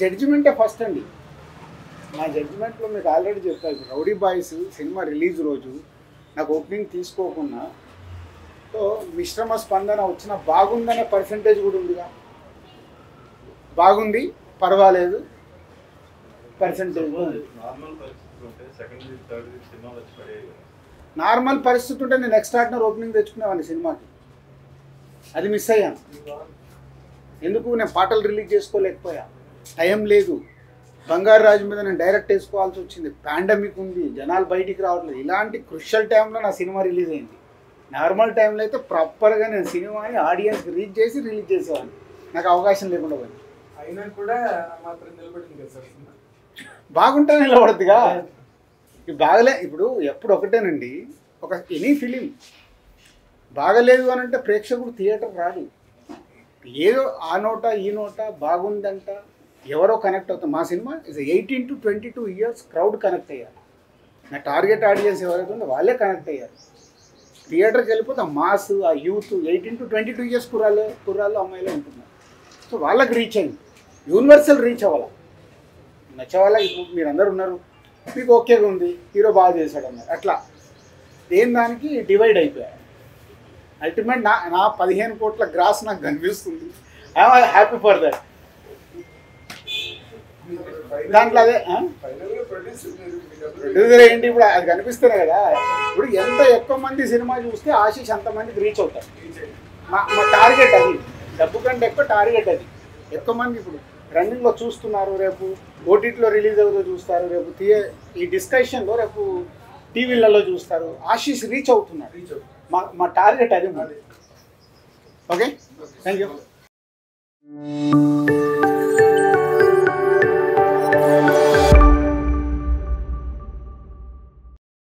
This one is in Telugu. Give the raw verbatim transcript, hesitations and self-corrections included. జడ్జిమెంటే ఫస్ట్ అండి. నా జడ్జిమెంట్లో మీకు ఆల్రెడీ చెప్పారు, రౌడీ బాయ్స్ సినిమా రిలీజ్ రోజు నాకు ఓపెనింగ్ తీసుకోకుండా సో మిశ్రమ స్పందన వచ్చినా బాగుందనే పర్సంటేజ్ కూడా ఉందిగా, బాగుంది పర్వాలేదు పర్సంటేజ్. నార్మల్ పరిస్థితి ఉంటే నేను ఎక్స్ట్రాడినరీ ఓపెనింగ్ తెచ్చుకునేవాడిని సినిమాకి, అది మిస్ అయ్యాను. ఎందుకు నేను పాటలు రిలీజ్ చేసుకోలేకపోయా, టైం లేదు. బంగారు రాజు మీద నేను డైరెక్ట్ వేసుకోవాల్సి వచ్చింది, పాండమిక్ ఉంది, జనాలు బయటికి రావట్లేదు. ఇలాంటి క్రూషియల్ టైంలో నా సినిమా రిలీజ్ అయింది. నార్మల్ టైంలో అయితే ప్రాపర్గా నేను సినిమాని ఆడియన్స్కి రీచ్ చేసి రిలీజ్ చేసేవాడిని, నాకు అవకాశం లేకుండా పోయింది. అయినా కూడా మాత్రం నిలబడింది కదా సార్, బాగుంటే నిలబడద్దుగా. బాగలే ఇప్పుడు ఎప్పుడు ఒకటేనండి, ఒక ఎనీ ఫిలిం బాగలేదు అని అంటే ప్రేక్షకుడు థియేటర్ రాదు. ఏదో ఆ నోట ఈ నోట బాగుందంట ఎవరో కనెక్ట్ అవుతాం. మా cinema is eighteen to twenty two years crowd connect అయ్యారు. నా టార్గెట్ ఆడియన్స్ ఎవరైతే ఉందో వాళ్ళే కనెక్ట్ అయ్యారు. థియేటర్కి వెళ్ళిపోతే ఆ మాస్, ఆ youth eighteen to twenty two years కుర్రాలు కుర్రాళ్ళు అమ్మాయిలో ఉంటున్నారు. సో వాళ్ళకి రీచ్ అయింది, యూనివర్సల్ రీచ్ అవ్వాలి, నచ్చేవాళ్ళ. ఇప్పుడు మీరు అందరు ఉన్నారు, మీకు ఓకేగా ఉంది, హీరో బాగా చేశాడు అన్నారు, అట్లా దేని దానికి డివైడ్ అయిపోయారు. అల్టిమేట్ నా నా పదిహేను కోట్ల గ్రాస్ నాకు కనిపిస్తుంది, ఐఎమ్ హ్యాపీ ఫర్ దట్. దాంట్లో అదే ప్రొడ్యూసర్ ఏంటి ఇప్పుడు అది కనిపిస్తుంది కదా. ఇప్పుడు ఎంత ఎక్కువ మంది సినిమా చూస్తే ఆశీష్ అంతమందికి రీచ్ అవుతారు. మా మా టార్గెట్ అది, డబ్బు కంటే ఎక్కువ టార్గెట్ అది. ఎక్కువ మంది ఇప్పుడు రన్నింగ్లో చూస్తున్నారు, రేపు ఓటీటీలో రిలీజ్ అవుతుందో చూస్తారు, రేపు థియే ఈ డిస్కషన్లో రేపు టీవీలలో చూస్తారు. ఆశీష్ రీచ్ అవుతున్నారు, మా మా టార్గెట్ అది. Okay, thank you.